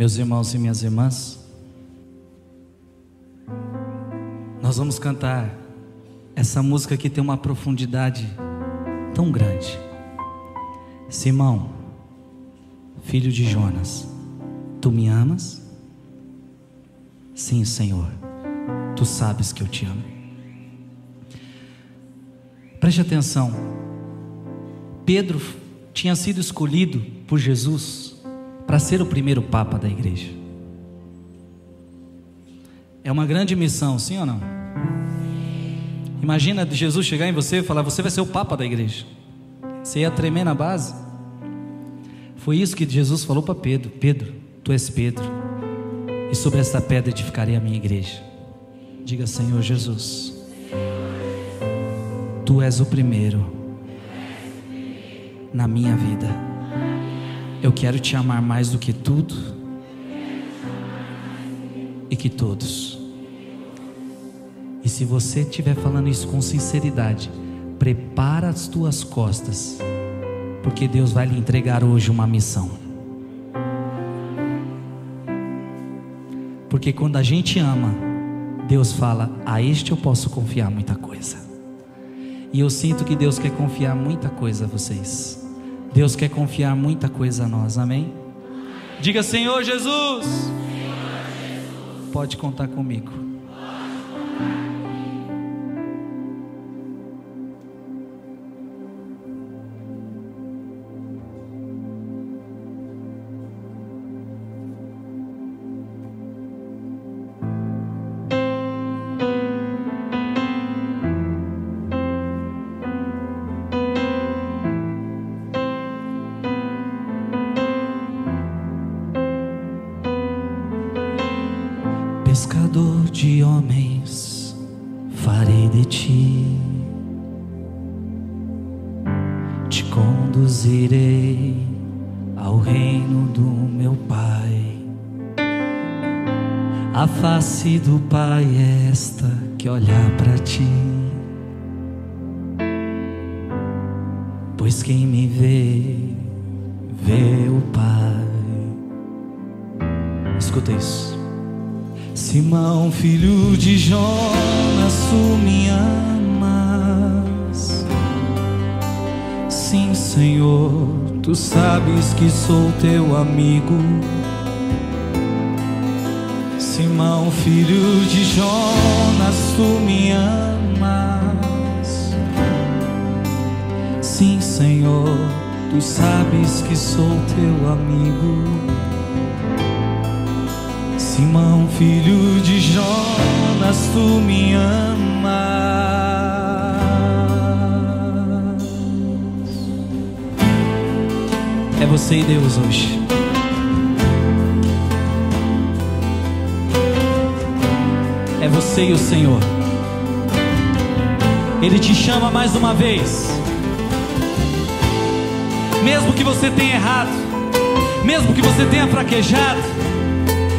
Meus irmãos e minhas irmãs, nós vamos cantar essa música que tem uma profundidade tão grande. Simão, filho de Jonas, tu me amas? Sim, Senhor, tu sabes que eu te amo. Preste atenção, Pedro tinha sido escolhido por Jesus para ser o primeiro papa da igreja. É uma grande missão, sim ou não? Imagina Jesus chegar em você e falar: você vai ser o papa da igreja. Você ia tremer na base. Foi isso que Jesus falou para Pedro: Pedro, tu és Pedro, e sobre esta pedra edificarei a minha igreja. Diga: Senhor Jesus, tu és o primeiro na minha vida. Eu quero te amar mais do que tudo e que todos. E se você estiver falando isso com sinceridade, prepara as tuas costas, porque Deus vai lhe entregar hoje uma missão. Porque quando a gente ama, Deus fala: a este eu posso confiar muita coisa. E eu sinto que Deus quer confiar muita coisa a vocês. Deus quer confiar muita coisa a nós, amém? Diga: Senhor Jesus, Senhor Jesus, pode contar comigo. Pescador de homens, farei de ti, te conduzirei ao reino do meu Pai. A face do Pai é esta que olha para ti, pois quem me vê, vê o Pai. Escuta isso. Simão, filho de Jonas, tu me amas? Sim, Senhor, tu sabes que sou teu amigo. Simão, filho de Jonas, tu me amas? Sim, Senhor, tu sabes que sou teu amigo. Simão, filho de Jonas, tu me amas. É você e Deus hoje. É você e o Senhor. Ele te chama mais uma vez. Mesmo que você tenha errado, mesmo que você tenha fraquejado,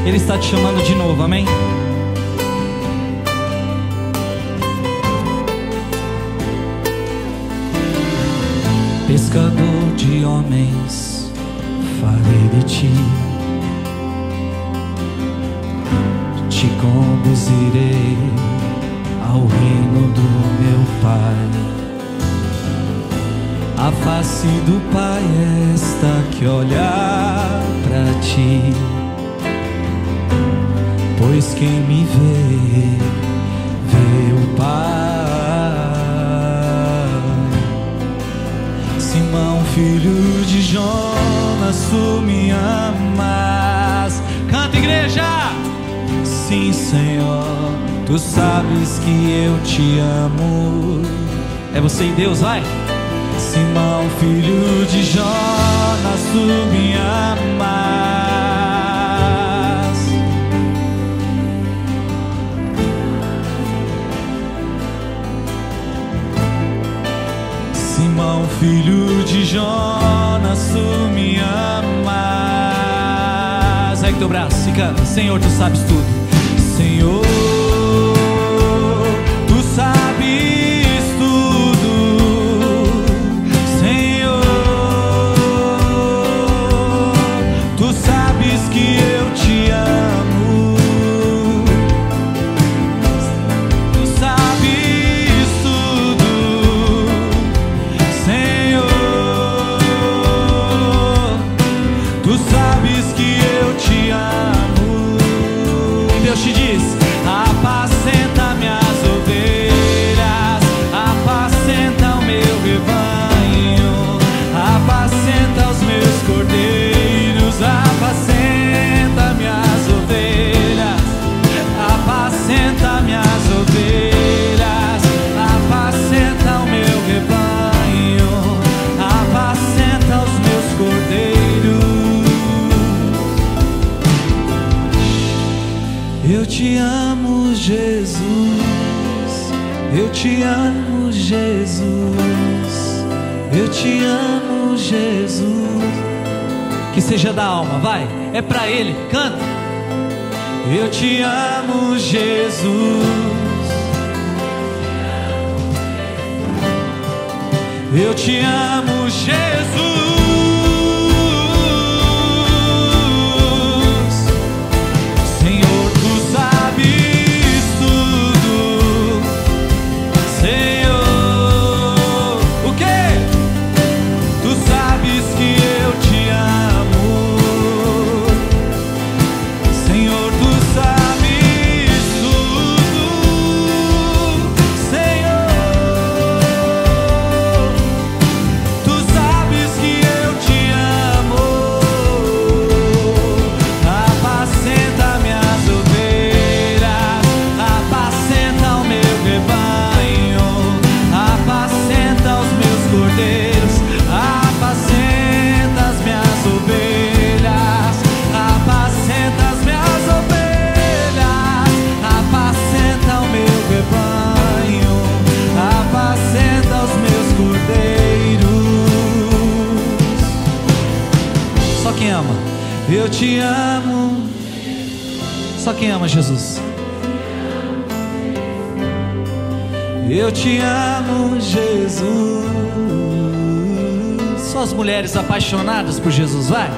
Ele está te chamando de novo, amém? Pescador de homens, farei de ti, te conduzirei ao reino do meu Pai. A face do Pai é esta que olhar para ti, pois quem me vê, vê o Pai. Simão, filho de Jonas, tu me amas? Canta, igreja! Sim, Senhor, tu sabes que eu te amo. É você e Deus, vai! Simão, filho de Jonas, tu me amas? Simão, filho de Jonas, tu me amas? Segue teu braço e canta: Senhor, tu sabes tudo. Senhor, tu sabes tudo. Senhor, tu sabes que eu te te amo, Jesus. Eu te amo, Jesus. Que seja da alma, vai, é pra Ele, canta. Eu te amo, Jesus. Eu te amo, Jesus. Senhor, Tu sabes tudo. Senhor, o quê? Tu sabes que eu te amo. Eu te amo. Só quem ama Jesus. Eu te amo, Jesus. Só as mulheres apaixonadas por Jesus, vai.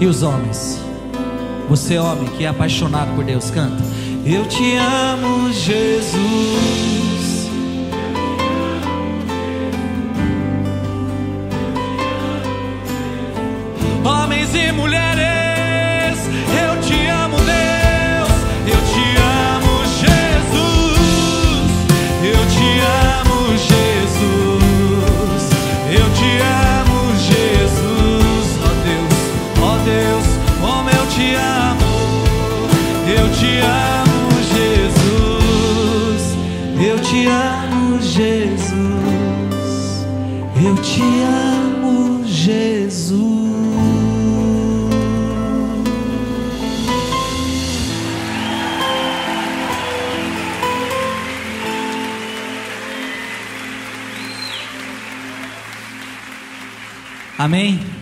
E os homens? Você, homem que é apaixonado por Deus, canta. Eu te amo, Jesus. Homens e mulheres, eu te amo, Deus. Eu te amo, Jesus. Eu te amo, Jesus. Eu te amo, Jesus. Ó Deus, como eu te amo. Eu te amo. Eu te amo, Jesus. Eu te amo, Jesus. Amém?